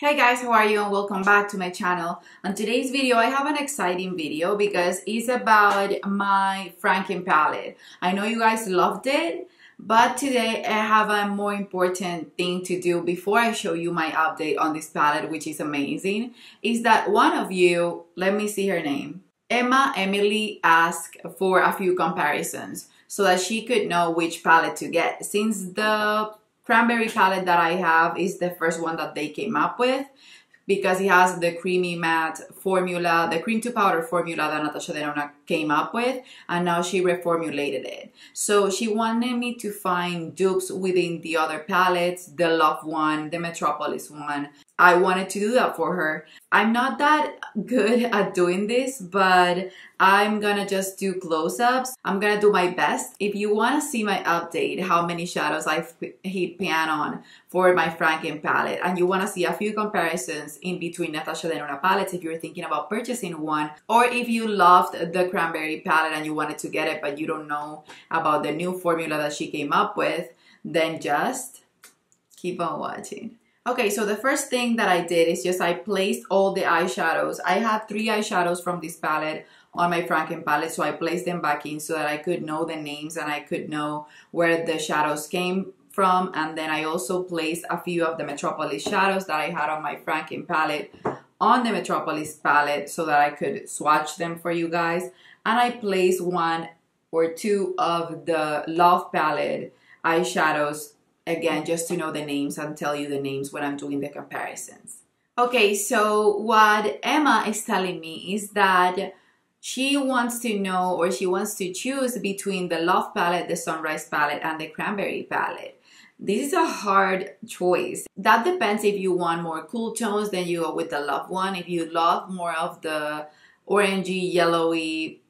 Hey guys, how are you and welcome back to my channel. On today's video I have an exciting video because it's about my Franken palette. I know you guys loved it, but today I have a more important thing to do before I show you my update on this palette, which is amazing. Is that one of you, let me see her name, Emily asked for a few comparisons so that she could know which palette to get, since the Cranberry palette that I have is the first one that they came up with because it has the creamy matte formula, the cream to powder formula that Natasha Denona came up with, and now she reformulated it. So she wanted me to find dupes within the other palettes, the Love one, the Metropolis one. I wanted to do that for her. I'm not that good at doing this, but I'm gonna just do close-ups. I'm gonna do my best. If you wanna see my update, how many shadows I hit pan on for my Franken palette, and you wanna see a few comparisons in between Natasha Denona palettes if you're thinking about purchasing one, or if you loved the Cranberry palette and you wanted to get it but you don't know about the new formula that she came up with, then just keep on watching. Okay, so the first thing that I did is just I placed all the eyeshadows. I had 3 eyeshadows from this palette on my Franken palette, so I placed them back in so that I could know the names and I could know where the shadows came from. And then I also placed a few of the Metropolis shadows that I had on my Franken palette on the Metropolis palette so that I could swatch them for you guys. And I placed 1 or 2 of the Love palette eyeshadows, again, just to know the names and tell you the names when I'm doing the comparisons. Okay, so what Emma is telling me is that she wants to know, or she wants to choose between the Love palette, the Sunrise palette, and the Cranberry palette. This is a hard choice. That depends. If you want more cool tones, then you go with the Love one. If you love more of the orangey, yellowy,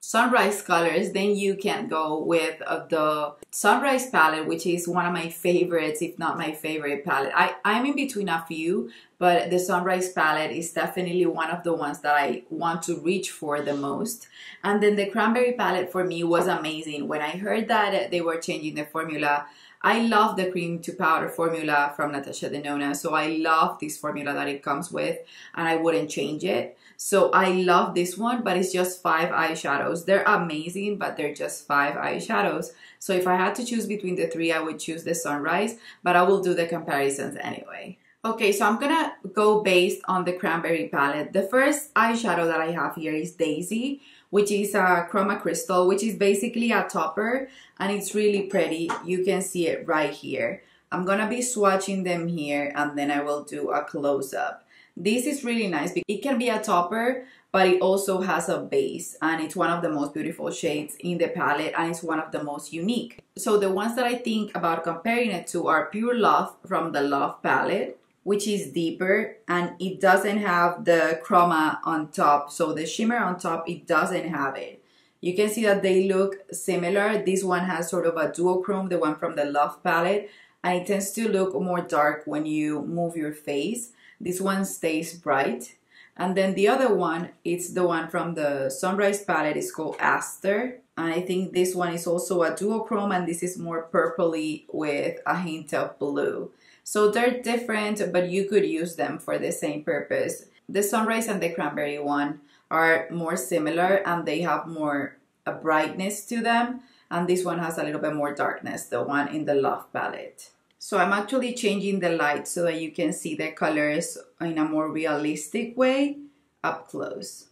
Sunrise colors, then you can go with the Sunrise palette, which is one of my favorites, if not my favorite palette. I'm in between a few, but the Sunrise palette is definitely one of the ones that I want to reach for the most. And then the Cranberry palette for me was amazing. When I heard that they were changing the formula, I love the cream to powder formula from Natasha Denona, so I love this formula that it comes with and I wouldn't change it. So I love this one, but it's just 5 eyeshadows. They're amazing, but they're just 5 eyeshadows. So if I had to choose between the 3, I would choose the Sunrise, but I will do the comparisons anyway. Okay, so I'm gonna go based on the Cranberry palette. The first eyeshadow that I have here is Daisy, which is a chroma crystal, which is basically a topper, and it's really pretty. You can see it right here. I'm gonna be swatching them here, and then I will do a close-up. This is really nice because it can be a topper, but it also has a base, and it's one of the most beautiful shades in the palette, and it's one of the most unique. So the ones that I think about comparing it to are Pure Love from the Love palette, which is deeper and it doesn't have the chroma on top. So the shimmer on top, it doesn't have it. You can see that they look similar. This one has sort of a duochrome, the one from the Love palette, and it tends to look more dark when you move your face. This one stays bright. And then the other one, it's the one from the Sunrise palette, it's called Aster. And I think this one is also a duochrome, and this is more purpley with a hint of blue. So they're different, but you could use them for the same purpose. The Sunrise and the Cranberry one are more similar and they have more a brightness to them. And this one has a little bit more darkness, the one in the Love palette. So I'm actually changing the light so that you can see the colors in a more realistic way up close.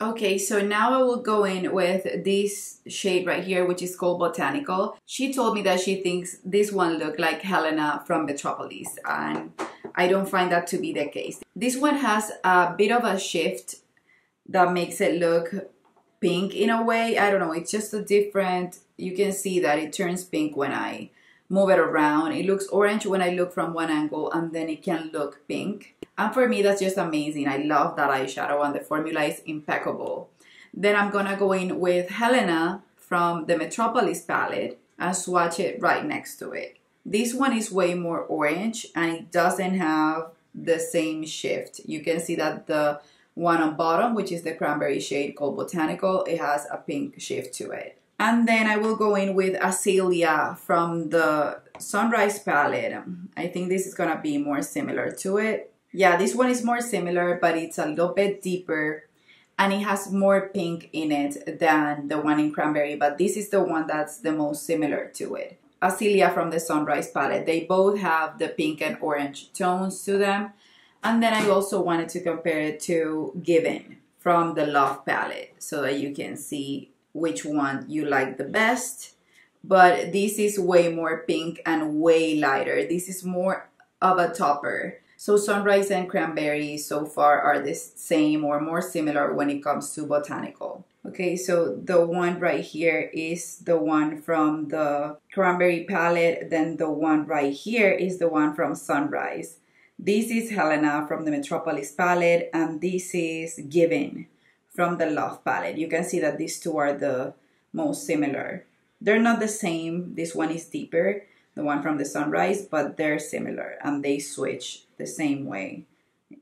Okay, so now I will go in with this shade right here, which is called Botanical. She told me that she thinks this one looked like Helena from Metropolis, and I don't find that to be the case. This one has a bit of a shift that makes it look pink in a way. I don't know, it's just a different, you can see that it turns pink when I move it around. It looks orange when I look from one angle, and then it can look pink. And for me, that's just amazing. I love that eyeshadow and the formula is impeccable. Then I'm gonna go in with Helena from the Metropolis palette and swatch it right next to it. This one is way more orange and it doesn't have the same shift. You can see that the one on bottom, which is the Cranberry shade called Botanical, it has a pink shift to it. And then I will go in with Azalea from the Sunrise palette. I think this is gonna be more similar to it. Yeah, this one is more similar, but it's a little bit deeper and it has more pink in it than the one in Cranberry, but this is the one that's the most similar to it. Acilia from the Sunrise palette. They both have the pink and orange tones to them. And then I also wanted to compare it to Given from the Love palette so that you can see which one you like the best. But this is way more pink and way lighter. This is more of a topper. So Sunrise and Cranberry so far are the same or more similar when it comes to botanical. Okay, so the one right here is the one from the Cranberry palette. Then the one right here is the one from Sunrise. This is Helena from the Metropolis palette, and this is Given from the Love palette. You can see that these two are the most similar. They're not the same. This one is deeper, the one from the Sunrise, but they're similar and they switch the same way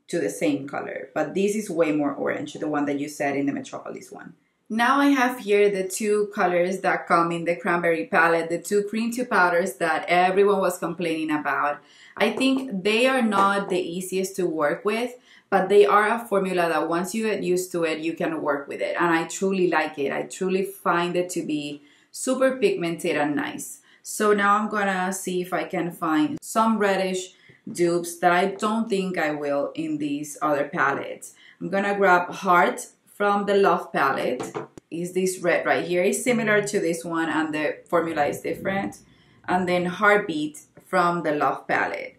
to the same color. But this is way more orange, the one that you said in the Metropolis one. Now I have here the two colors that come in the Cranberry palette, the two cream to powders that everyone was complaining about. I think they are not the easiest to work with, but they are a formula that once you get used to it, you can work with it. And I truly like it. I truly find it to be super pigmented and nice. So now I'm gonna see if I can find some reddish dupes that I don't think I will in these other palettes. I'm gonna grab Heart from the Love palette. Is this red right here? It's similar to this one and the formula is different. And then Heartbeat from the Love palette.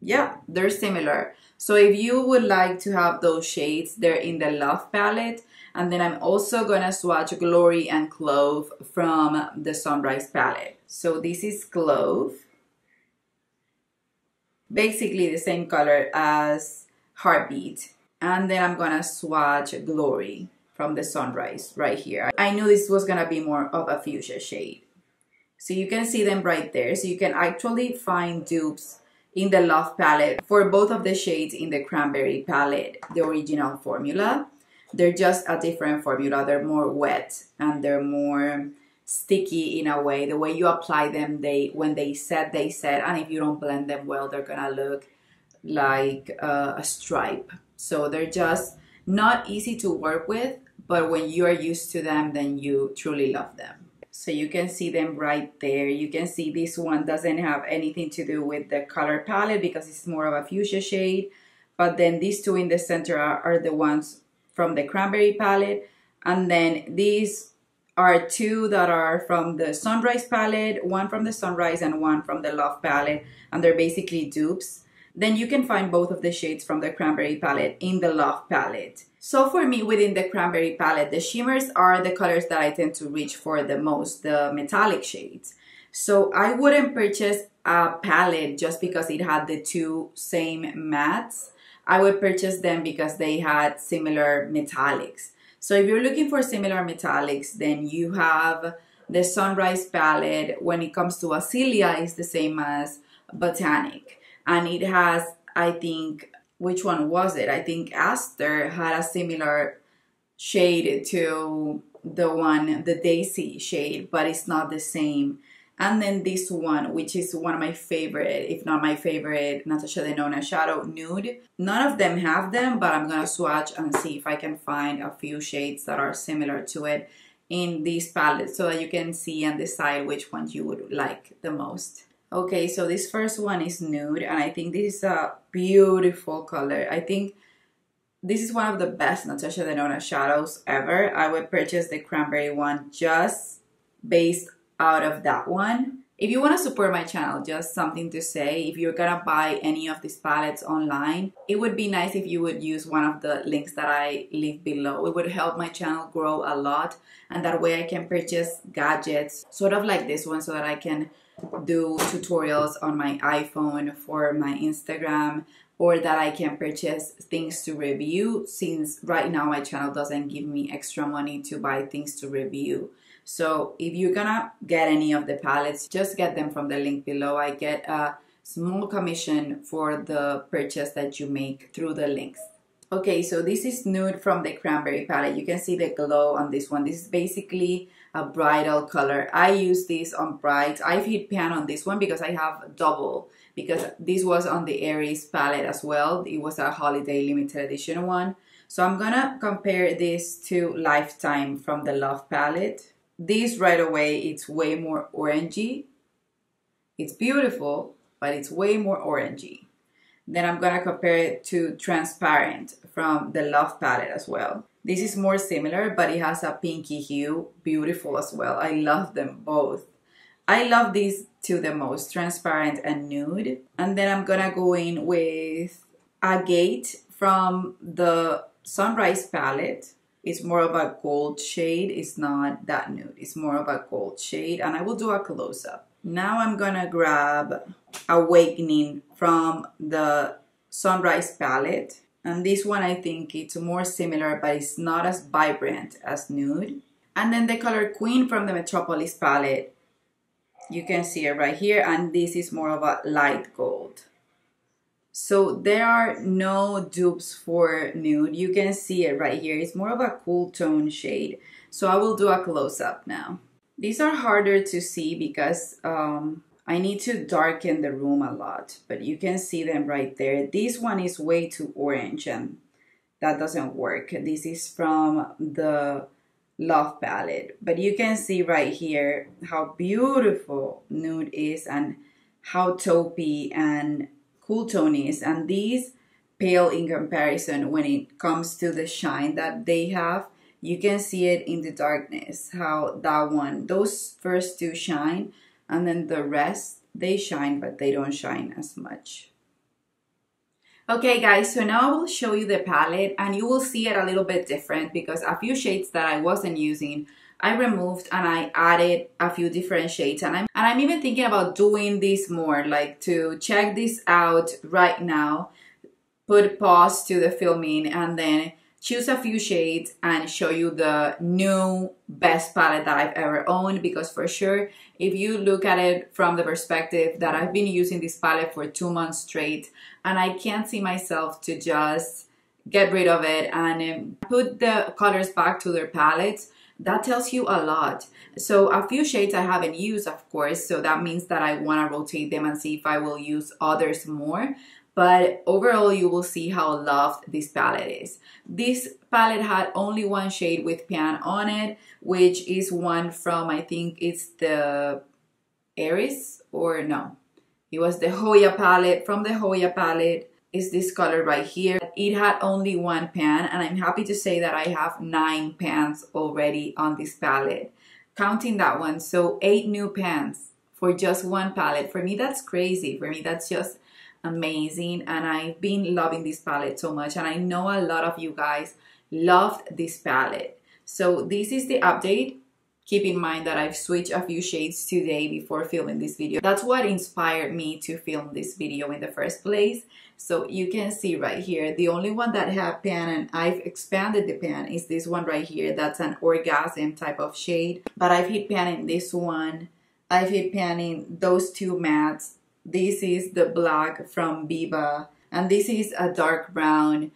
Yeah, they're similar. So if you would like to have those shades, they're in the Love palette. And then I'm also gonna swatch Glory and Clove from the Sunrise palette. So this is Clove. Basically the same color as Heartbeat. And then I'm gonna swatch Glory from the Sunrise right here. I knew this was gonna be more of a fuchsia shade. So you can see them right there. So you can actually find dupes in the Love palette for both of the shades in the Cranberry palette, the original formula. They're just a different formula. They're more wet and they're more sticky in a way. The way you apply them, when they set. And if you don't blend them well, they're gonna look like a stripe. So they're just not easy to work with, but when you are used to them, then you truly love them. So you can see them right there. You can see this one doesn't have anything to do with the color palette because it's more of a fuchsia shade. But then these two in the center are the ones from the Cranberry palette, and then these are two that are from the Sunrise palette, one from the Sunrise and one from the Love palette, and they're basically dupes. Then you can find both of the shades from the Cranberry palette in the Love palette. So for me, within the Cranberry palette, the shimmers are the colors that I tend to reach for the most, the metallic shades. So I wouldn't purchase a palette just because it had the two same mattes. I would purchase them because they had similar metallics. So if you're looking for similar metallics, then you have the Sunrise palette. When it comes to Acilia, it's the same as Botanic. And it has, I think, which one was it? I think Aster had a similar shade to the one, the Daisy shade, but it's not the same. And then this one, which is one of my favorite, if not my favorite, Natasha Denona Shadow Nude. None of them have them, but I'm gonna swatch and see if I can find a few shades that are similar to it in this palette so that you can see and decide which one you would like the most. Okay, so this first one is Nude, and I think this is a beautiful color. I think this is one of the best Natasha Denona shadows ever. I would purchase the Cranberry one just based on out of that one. If you want to support my channel, just something to say, if you're gonna buy any of these palettes online, it would be nice if you would use one of the links that I leave below. It would help my channel grow a lot, and that way I can purchase gadgets sort of like this one so that I can do tutorials on my iPhone for my Instagram, or that I can purchase things to review, since right now my channel doesn't give me extra money to buy things to review. So if you're gonna get any of the palettes, just get them from the link below. I get a small commission for the purchase that you make through the links. Okay, so this is Nude from the Cranberry palette. You can see the glow on this one. This is basically a bridal color. I use this on brides. I've hit pan on this one because I have double, because this was on the Aries palette as well. It was a holiday limited edition one. So I'm gonna compare this to Lifetime from the Love palette. This right away, it's way more orangey. It's beautiful, but it's way more orangey. Then I'm gonna compare it to Transparent from the Love palette as well. This is more similar, but it has a pinky hue, beautiful as well. I love them both. I love these two the most, Transparent and Nude. And then I'm gonna go in with Agate from the Sunrise palette. It's more of a gold shade. It's not that nude. It's more of a gold shade, and I will do a close-up. Now I'm gonna grab Awakening from the Sunrise palette. And this one, I think it's more similar, but it's not as vibrant as Nude. And then the color Queen from the Metropolis palette. You can see it right here, and this is more of a light gold. So there are no dupes for Nude. You can see it right here. It's more of a cool tone shade. So I will do a close-up now. These are harder to see because I need to darken the room a lot, but you can see them right there. This one is way too orange and that doesn't work. This is from the Love palette, but you can see right here how beautiful Nude is and how taupey and cool tone is. And these pale in comparison when it comes to the shine that they have. You can see it in the darkness, how that one, those first two shine. And then the rest, they shine, but they don't shine as much. Okay guys, so now I will show you the palette and you will see it a little bit different because a few shades that I wasn't using, I removed and I added a few different shades. And I'm even thinking about doing this more, like to check this out right now, put pause to the filming and then choose a few shades and show you the new best palette that I've ever owned, because for sure, if you look at it from the perspective that I've been using this palette for 2 months straight and I can't see myself to just get rid of it and put the colors back to their palettes, that tells you a lot. So a few shades I haven't used, of course, so that means that I want to rotate them and see if I will use others more. But overall, you will see how loved this palette is. This palette had only one shade with pan on it, which is one from, I think it's the Aries, or no, it was the Hoya palette. From the Hoya palette is this color right here. It had only one pan, and I'm happy to say that I have 9 pans already on this palette, counting that one. So 8 new pans for just one palette. For me, that's crazy. For me, that's just amazing, and I've been loving this palette so much, and I know a lot of you guys loved this palette. So this is the update. Keep in mind that I've switched a few shades today before filming this video. That's what inspired me to film this video in the first place. So you can see right here, the only one that had pan and I've expanded the pan is this one right here. That's an orgasm type of shade, but I've hit pan in this one. I've hit pan in those two mattes. This is the black from Biba, and this is a dark brown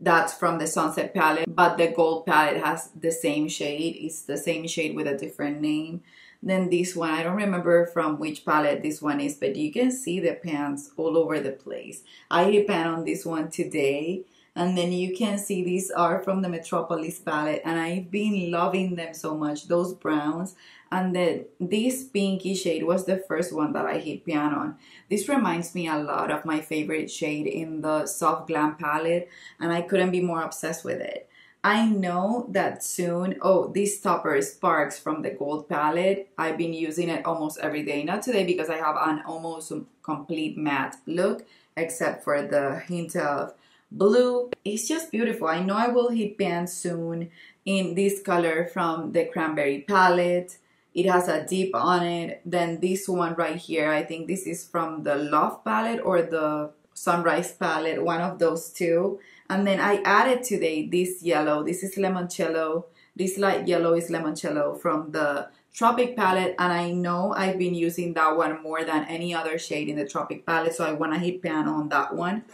that's from the Sunset palette, but the Gold palette has the same shade. It's the same shade with a different name. Then this one, I don't remember from which palette this one is, but you can see the pans all over the place. I hit pan on this one today, and then you can see these are from the Metropolis palette, and I've been loving them so much, those browns. And then this pinky shade was the first one that I hit pan on. This reminds me a lot of my favorite shade in the Soft Glam palette, and I couldn't be more obsessed with it. I know that soon, oh, this Topper Sparks from the Gold palette, I've been using it almost every day. Not today because I have an almost complete matte look, except for the hint of blue. It's just beautiful. I know I will hit pan soon in this color from the Cranberry palette. It has a dip on it. Then this one right here, I think this is from the Love palette or the Sunrise palette, one of those two. And then I added today this yellow. This is Limoncello. This light yellow is Limoncello from the Tropic palette, and I know I've been using that one more than any other shade in the Tropic palette, so I want to hit pan on that one.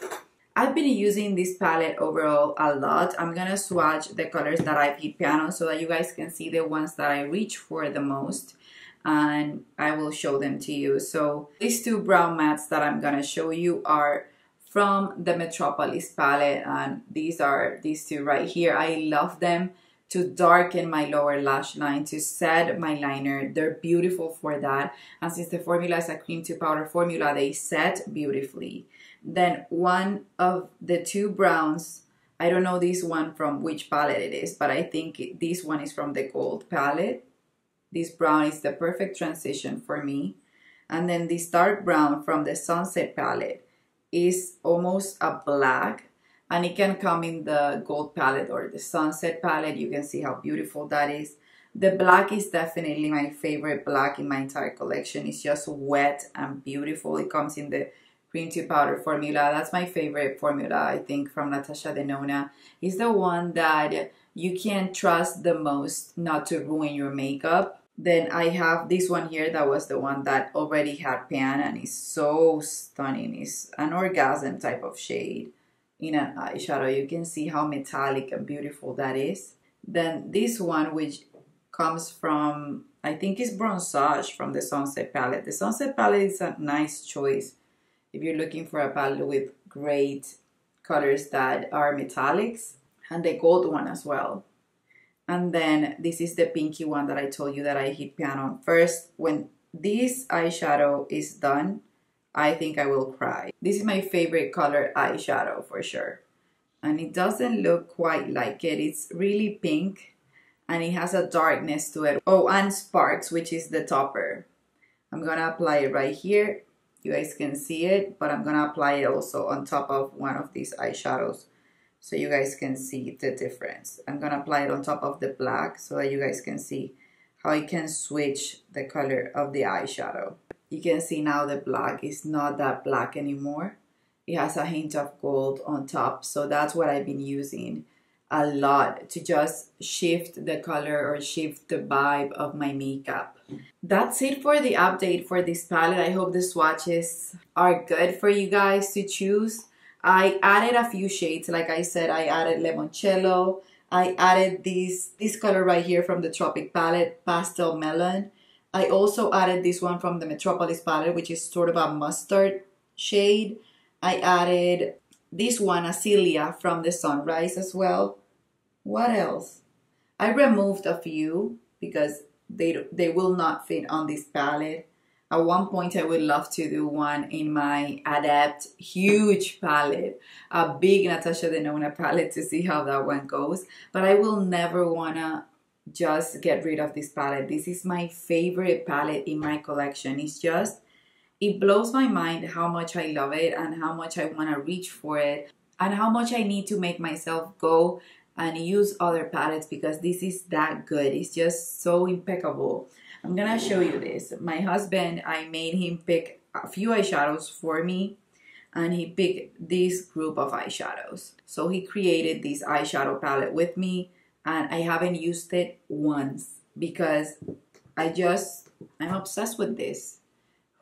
I've been using this palette overall a lot. I'm gonna swatch the colors that I hit piano so that you guys can see the ones that I reach for the most, and I will show them to you. So these two brown mattes that I'm gonna show you are from the Metropolis palette, and these are these two right here. I love them to darken my lower lash line, to set my liner. They're beautiful for that, and since the formula is a cream to powder formula, they set beautifully. Then one of the two browns, I don't know this one from which palette it is, but I think this one is from the gold palette. This brown is the perfect transition for me. And then this dark brown from the sunset palette is almost a black, and it can come in the gold palette or the sunset palette. You can see how beautiful that is. The black is definitely my favorite black in my entire collection. It's just wet and beautiful. It comes in the cream to powder formula. That's my favorite formula, I think, from Natasha Denona. It's the one that you can trust the most not to ruin your makeup. Then I have this one here that was the one that already had pan, and it's so stunning. It's an orgasm type of shade in an eyeshadow. You can see how metallic and beautiful that is. Then this one, which comes from, I think it's Bronzage from the Sunset palette. The Sunset palette is a nice choice if you're looking for a palette with great colors that are metallics, and the gold one as well. And then this is the pinky one that I told you that I hit pan on first. When this eyeshadow is done, I think I will cry. This is my favorite color eyeshadow for sure. And it doesn't look quite like it. It's really pink and it has a darkness to it. Oh, and Sparks, which is the topper. I'm gonna apply it right here. You guys can see it, but I'm gonna apply it also on top of one of these eyeshadows so you guys can see the difference. I'm gonna apply it on top of the black so that you guys can see how it can switch the color of the eyeshadow. You can see now the black is not that black anymore. It has a hint of gold on top, so that's what I've been using a lot to just shift the color or shift the vibe of my makeup. That's it for the update for this palette. I hope the swatches are good for you guys to choose. I added a few shades. Like I said, I added Limoncello. I added this color right here from the Tropic palette, Pastel Melon. I also added this one from the Metropolis palette, which is sort of a mustard shade. I added this one, Acelia, from the Sunrise as well. What else? I removed a few because they will not fit on this palette. At one point, I would love to do one in my Adept huge palette, a big Natasha Denona palette, to see how that one goes. But I will never wanna just get rid of this palette. This is my favorite palette in my collection. It's just, it blows my mind how much I love it and how much I want to reach for it and how much I need to make myself go and use other palettes because this is that good. It's just so impeccable. I'm gonna show you this. My husband, I made him pick a few eyeshadows for me, and he picked this group of eyeshadows. So he created this eyeshadow palette with me, and I haven't used it once because I'm obsessed with this.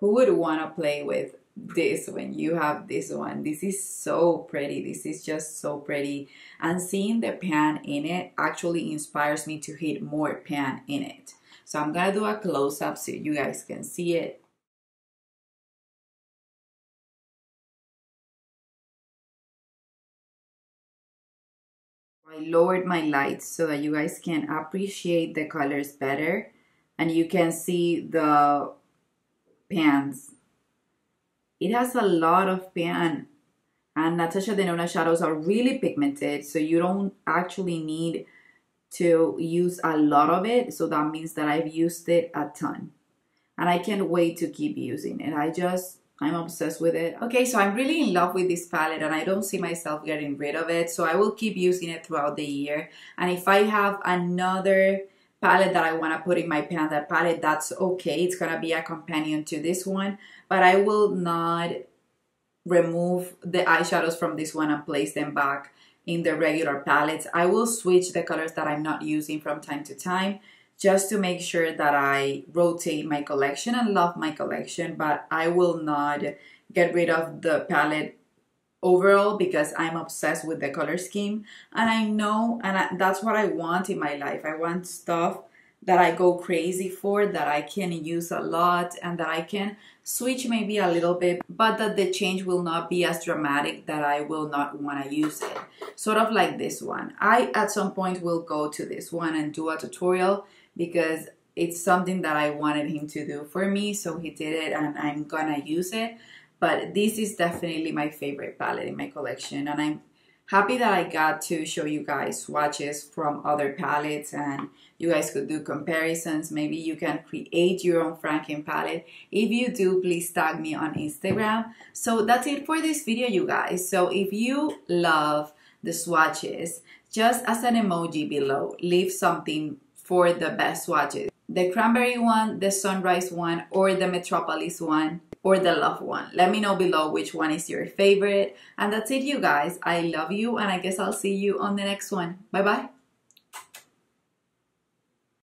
Who would want to play with this when you have this one? This is so pretty. This is just so pretty. And seeing the pan in it actually inspires me to hit more pan in it. So I'm going to do a close-up so you guys can see it. I lowered my lights so that you guys can appreciate the colors better. And you can see the pans. It has a lot of pan, and Natasha Denona shadows are really pigmented, so you don't actually need to use a lot of it. So that means that I've used it a ton, and I can't wait to keep using it. I'm obsessed with it. Okay, so I'm really in love with this palette, and I don't see myself getting rid of it, so I will keep using it throughout the year. And if I have another palette that I want to put in my Panda palette, that's okay. It's going to be a companion to this one, but I will not remove the eyeshadows from this one and place them back in the regular palettes. I will switch the colors that I'm not using from time to time just to make sure that I rotate my collection and love my collection, but I will not get rid of the palette overall because I'm obsessed with the color scheme, and I know, and that's what I want in my life. I want stuff that I go crazy for, that I can use a lot, and that I can switch maybe a little bit, but that the change will not be as dramatic that I will not want to use it. Sort of like this one. I, at some point, will go to this one and do a tutorial because it's something that I wanted him to do for me, so he did it and I'm gonna use it. But this is definitely my favorite palette in my collection, and I'm happy that I got to show you guys swatches from other palettes, and you guys could do comparisons. Maybe you can create your own Franken palette. If you do, please tag me on Instagram. So that's it for this video, you guys. So if you love the swatches, just as an emoji below, leave something for the best swatches. The Cranberry one, the Sunrise one, or the Metropolis one, or the Love one. Let me know below which one is your favorite. And that's it, you guys. I love you, and I guess I'll see you on the next one. Bye-bye.